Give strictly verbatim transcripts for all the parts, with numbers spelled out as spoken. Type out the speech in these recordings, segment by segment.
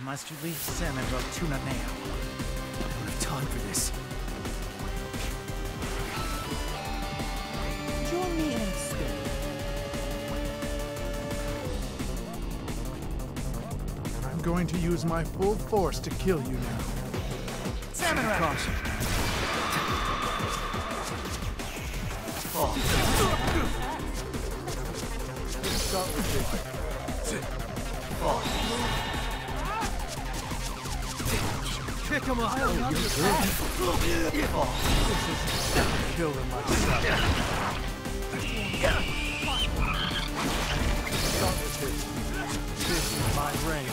Must we send about tuna now? I don't have time for this. Join me in spirit. I'm going to use my full force to kill you now. Samurai! Caution. Oh. Pick him up! I don't understand! Oh, this is... kill him myself. This is my reign.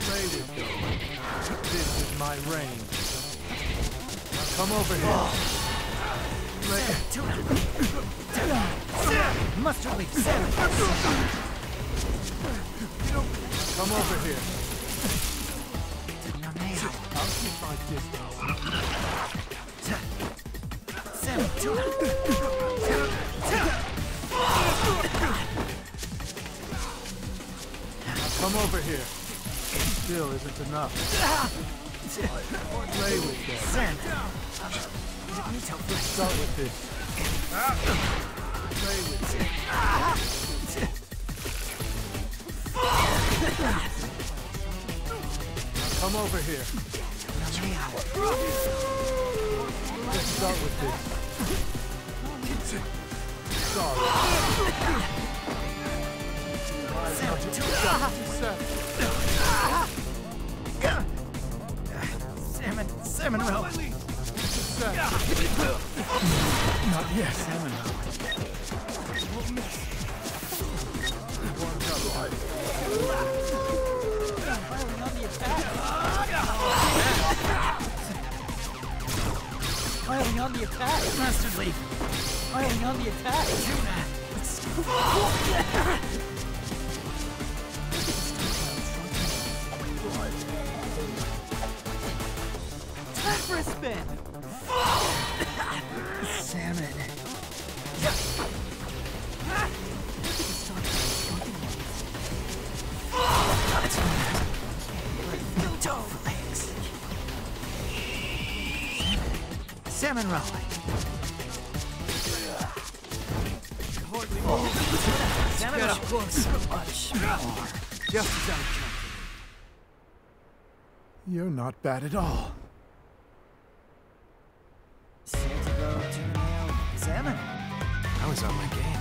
Trade it. This is my reign. Now come over here. Mustard leaf, Sam! Come over here. Like this. Come over here. Still isn't enough. Play with that. Let's start with this. Play with it. Come over here. Let's start with this. Sorry. Salmon, salmon roll. Not yet. Salmon roll. We'll miss. One on the attack. Firing on the attack! Mustard leaf! Firing on the attack! Tuna! Let's go! Time for a spin! Salmon! Tuna! Tuna! Salmon rolling. Hardly more. Salmon rolling. So much more. Just as I'm You're not bad at all. Salmon. I was on my game.